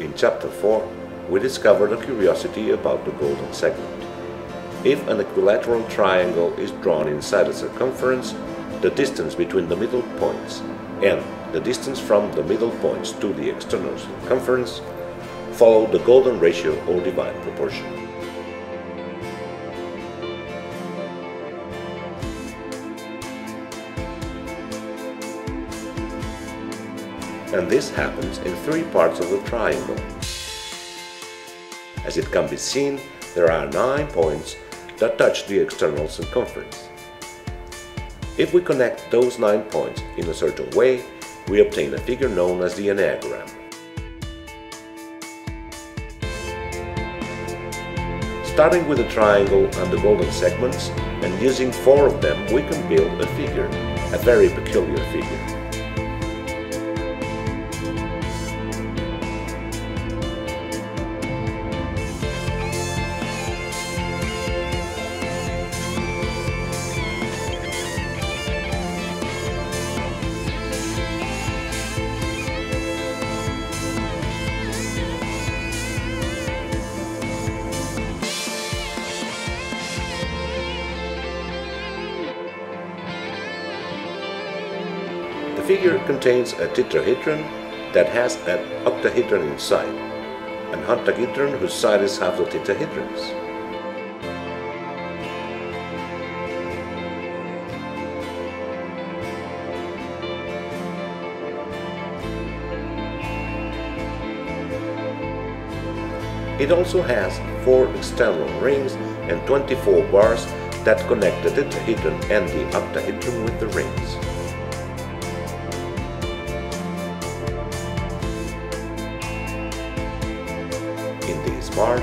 In Chapter 4, we discovered a curiosity about the golden segment. If an equilateral triangle is drawn inside a circumference, the distance between the middle points and the distance from the middle points to the external circumference follow the golden ratio or divine proportion. And this happens in three parts of the triangle. As it can be seen, there are 9 points that touch the external circumference. If we connect those 9 points in a certain way, we obtain a figure known as the enneagram. Starting with the triangle and the golden segments, and using 4 of them, we can build a figure, a very peculiar figure. The figure contains a tetrahedron that has an octahedron inside, an heptahedron whose side is half the tetrahedron's. It also has 4 external rings and 24 bars that connect the tetrahedron and the octahedron with the rings. In these bars,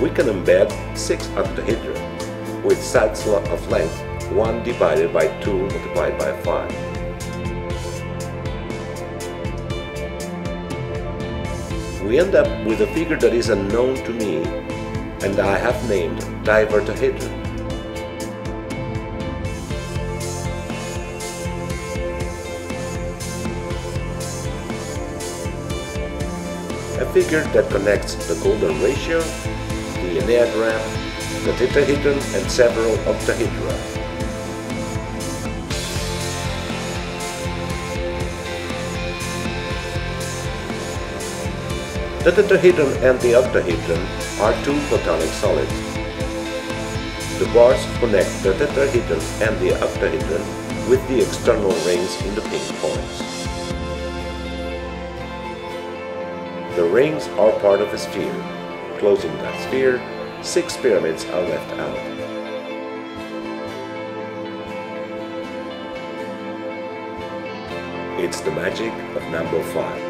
we can embed 6 octahedra with sides of length 1 divided by 2 multiplied by 5. We end up with a figure that is unknown to me, and I have named divertahedron. A figure that connects the golden ratio, the enneagram, the tetrahedron, and several octahedra. The tetrahedron and the octahedron are 2 platonic solids. The bars connect the tetrahedron and the octahedron with the external rings in the pink points. The rings are part of a sphere. Closing that sphere, 6 pyramids are left out. It's the magic of number 5.